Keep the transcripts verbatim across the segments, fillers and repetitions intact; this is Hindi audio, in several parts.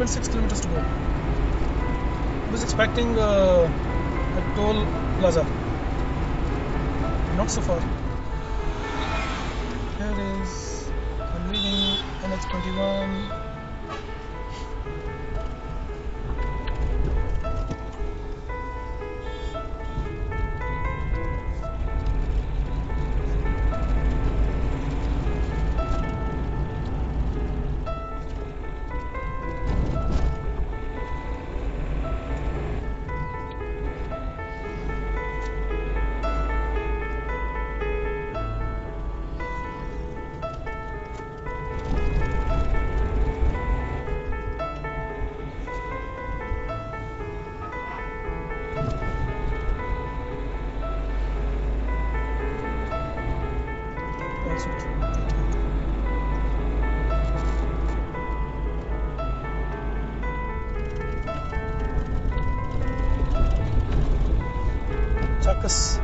one point six kilometers to go. I was expecting uh, a toll plaza. Not so far. Here is, I'm reading N H twenty-one. Chakas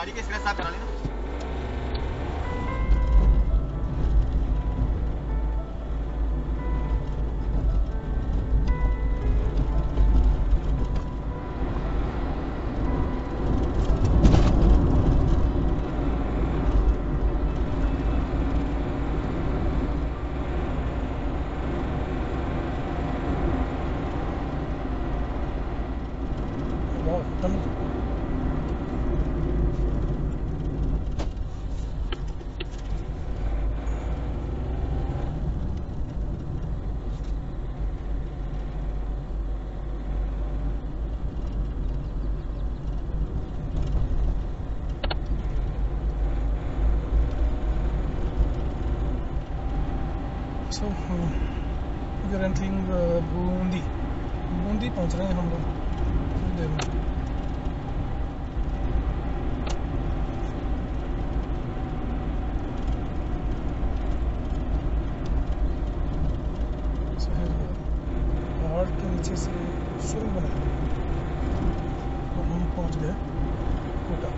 गाड़ी के स्क्रैच साफ करा लेना तो we are entering Bundi Bundi पहुंच रहे हैं हम लोग थोड़ी देर में पहाड़ के नीचे से शुरू बना और हम पहुंच गए कोटा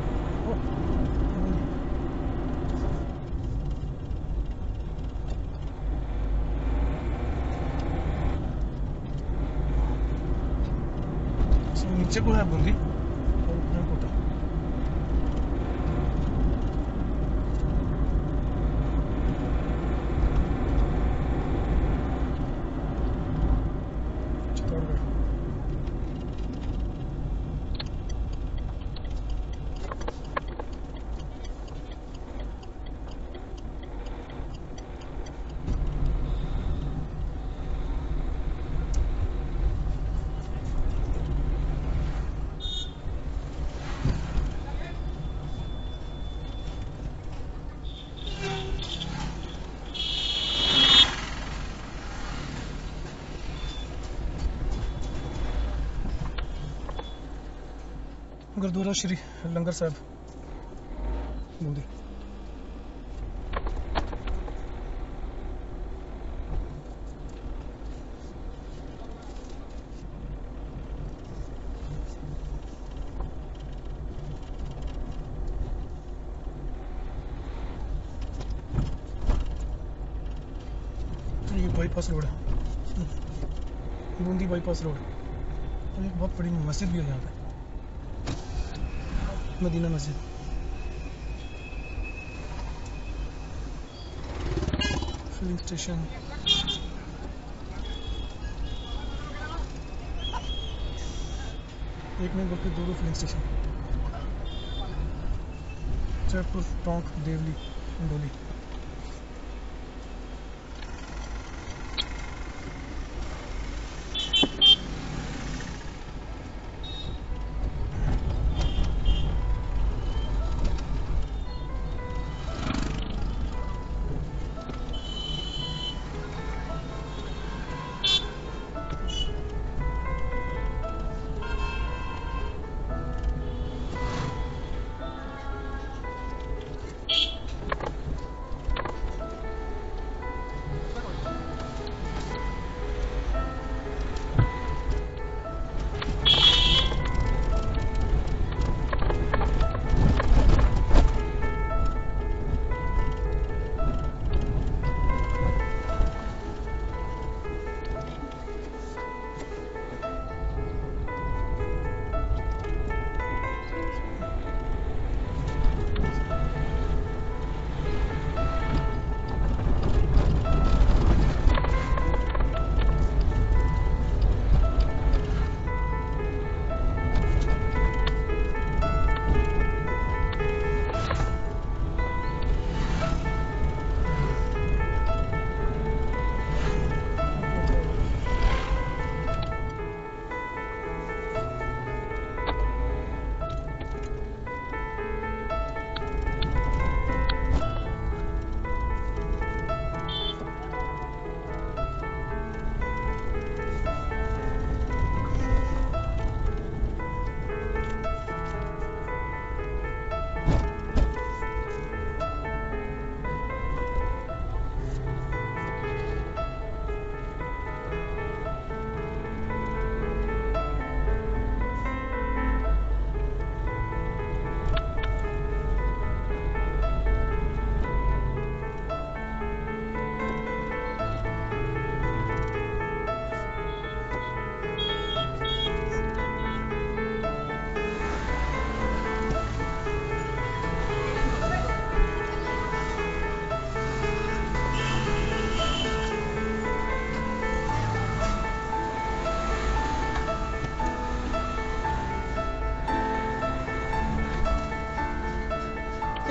नीचे को है बुंदी और ऊपर कोटा गुरुद्वारा श्री लंगर साहब बूंदी। ये बाईपास रोड है, बूंदी बाईपास रोड। और एक बहुत बड़ी मस्जिद भी है यहाँ पे, मदीना मस्जिद। फिलिंग स्टेशन, एक में बल्कि दो दो फिलिंग स्टेशन। जयपुर, टोंक, देवली, डोली।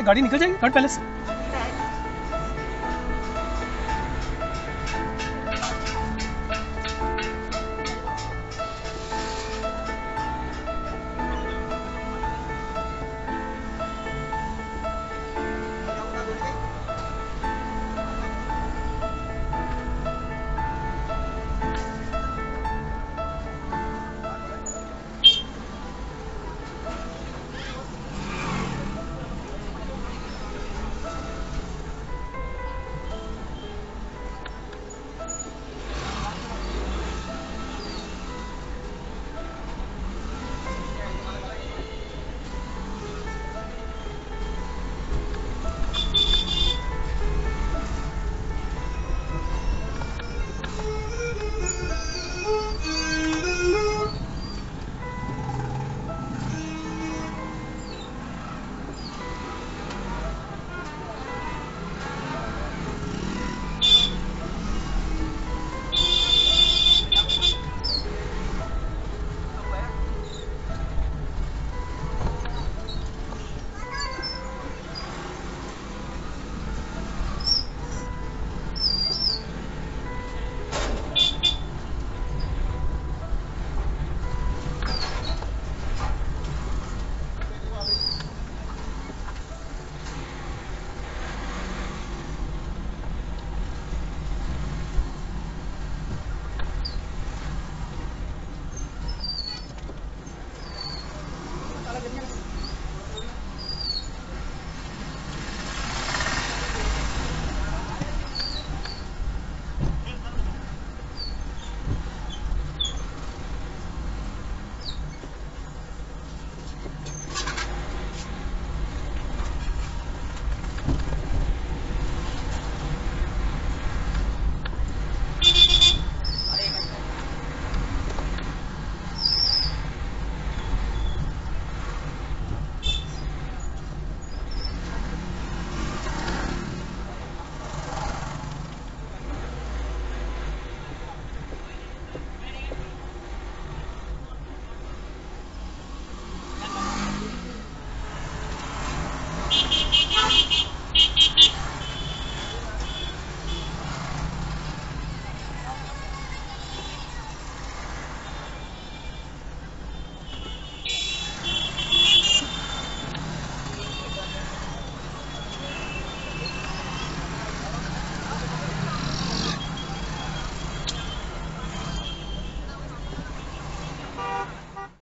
गाड़ी निकल जाएगी गार्ड पैलेस।